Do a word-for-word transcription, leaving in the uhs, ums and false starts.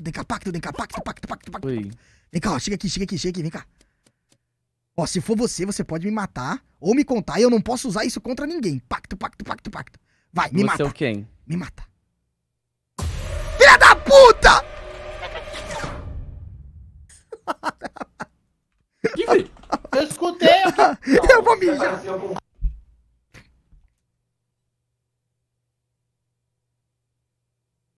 Vem cá, pacto, vem cá, pacto, pacto, pacto, pacto. Oi. Vem cá, ó, chega aqui, chega aqui, chega aqui, vem cá. Ó, se for você, você pode me matar ou me contar e eu não posso usar isso contra ninguém. Pacto, pacto, pacto, pacto. Vai, me você mata. Você é quem? Me mata. Filha da puta! Que... Eu escutei! Eu vou mijar.